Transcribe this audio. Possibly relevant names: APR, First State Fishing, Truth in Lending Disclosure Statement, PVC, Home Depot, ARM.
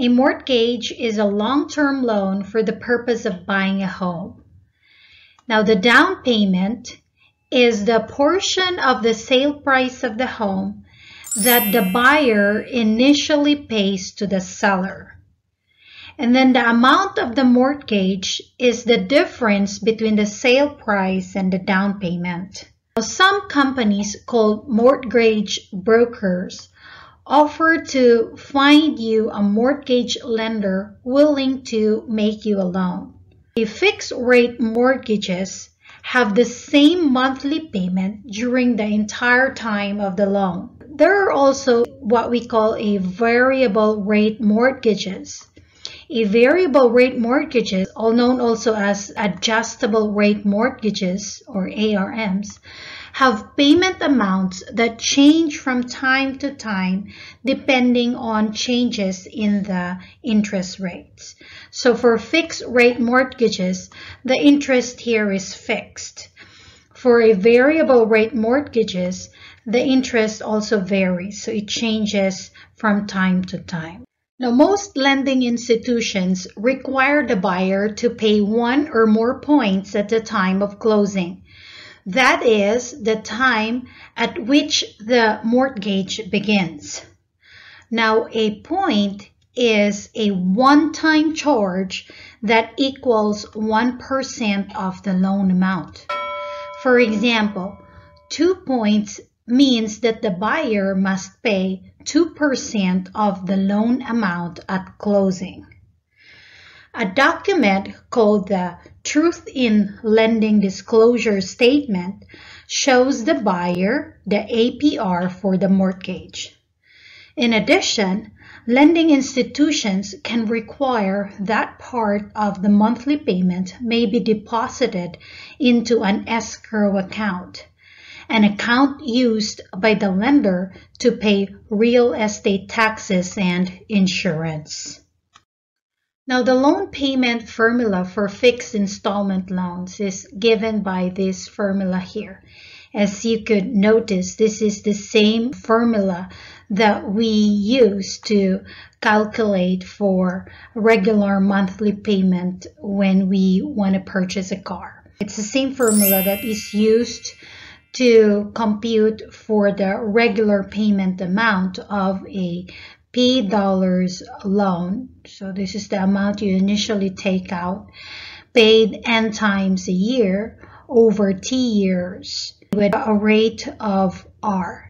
A mortgage is a long-term loan for the purpose of buying a home. Now, the down payment is the portion of the sale price of the home that the buyer initially pays to the seller. And then the amount of the mortgage is the difference between the sale price and the down payment. Now, some companies called mortgage brokers offer to find you a mortgage lender willing to make you a loan. The fixed rate mortgages have the same monthly payment during the entire time of the loan. There are also what we call a variable rate mortgages. A variable rate mortgages, all known also as adjustable rate mortgages or ARMs, have payment amounts that change from time to time depending on changes in the interest rates. So for fixed rate mortgages, the interest here is fixed. For a variable rate mortgages, the interest also varies, so it changes from time to time. Now, most lending institutions require the buyer to pay one or more points at the time of closing. That is the time at which the mortgage begins. Now, a point is a one-time charge that equals 1% of the loan amount. For example, 2 points means that the buyer must pay 2% of the loan amount at closing. A document called the Truth in Lending Disclosure Statement shows the buyer the APR for the mortgage. In addition, lending institutions can require that part of the monthly payment may be deposited into an escrow account, an account used by the lender to pay real estate taxes and insurance. Now, the loan payment formula for fixed installment loans is given by this formula here. As you could notice, this is the same formula that we use to calculate for regular monthly payment when we want to purchase a car. It's the same formula that is used to compute for the regular payment amount of a P dollars loan. So this is the amount you initially take out, paid N times a year over T years with a rate of R.